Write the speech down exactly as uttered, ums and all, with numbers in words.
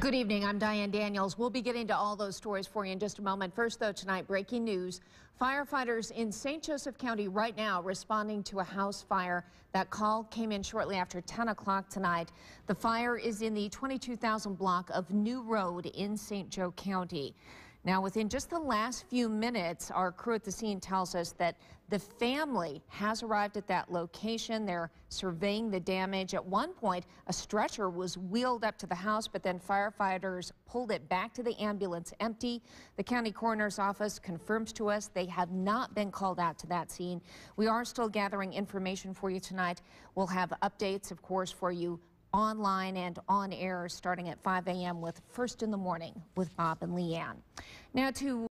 Good evening, I'm Diane Daniels. We'll be getting to all those stories for you in just a moment. First though, tonight, breaking news. Firefighters in Saint Joseph County right now responding to a house fire. That call came in shortly after ten o'clock tonight. The fire is in the twenty-two thousand block of New Road in Saint Joe County. Now, within just the last few minutes, our crew at the scene tells us that the family has arrived at that location. They're surveying the damage. At one point, a stretcher was wheeled up to the house, but then firefighters pulled it back to the ambulance empty. The county coroner's office confirms to us they have not been called out to that scene. We are still gathering information for you tonight. We'll have updates, of course, for you online and on air starting at five A M with First in the Morning with Bob and Leanne. Now to